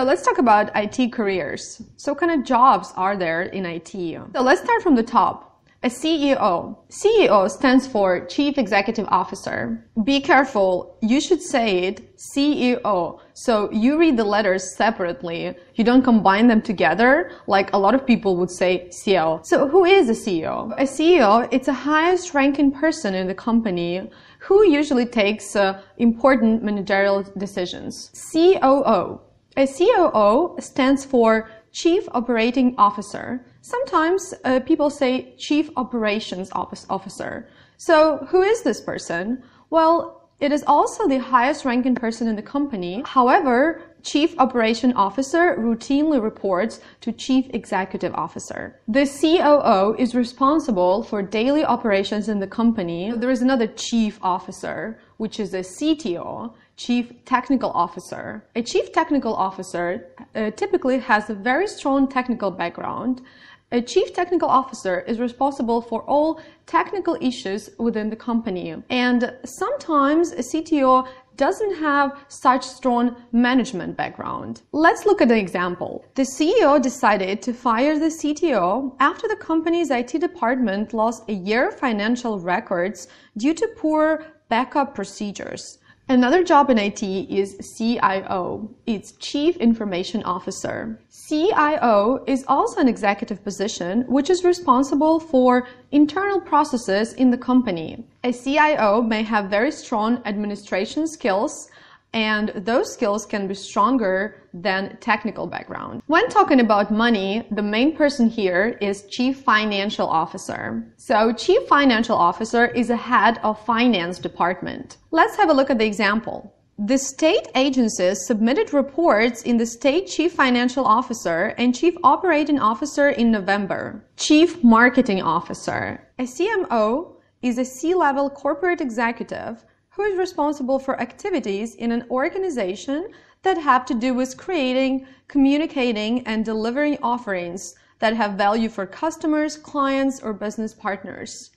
So let's talk about IT careers. So what kind of jobs are there in IT? So let's start from the top. A CEO. CEO stands for Chief Executive Officer. Be careful, you should say it CEO. So you read the letters separately. You don't combine them together like a lot of people would say CEO. So who is a CEO? A CEO, it's the highest ranking person in the company who usually takes important managerial decisions. COO. A COO stands for Chief Operating Officer. Sometimes people say Chief Operations Officer. So who is this person? Well, it is also the highest ranking person in the company. However, Chief Operation Officer routinely reports to Chief Executive Officer. The COO is responsible for daily operations in the company. There is another Chief Officer, which is a CTO, Chief Technical Officer. A Chief Technical Officer typically has a very strong technical background. A Chief Technical Officer is responsible for all technical issues within the company. And sometimes a CTO doesn't have such strong management background. Let's look at an example. The CEO decided to fire the CTO after the company's IT department lost a year of financial records due to poor backup procedures. Another job in IT is CIO. It's Chief Information Officer. CIO is also an executive position which is responsible for internal processes in the company. A CIO may have very strong administration skills, and those skills can be stronger than technical background. When talking about money, the main person here is Chief Financial Officer. So Chief Financial Officer is the head of finance department. Let's have a look at the example. The state agencies submitted reports in the State Chief Financial Officer and Chief Operating Officer in November. Chief Marketing Officer. A CMO is a C-level corporate executive who is responsible for activities in an organization that have to do with creating, communicating, and delivering offerings that have value for customers, clients, or business partners.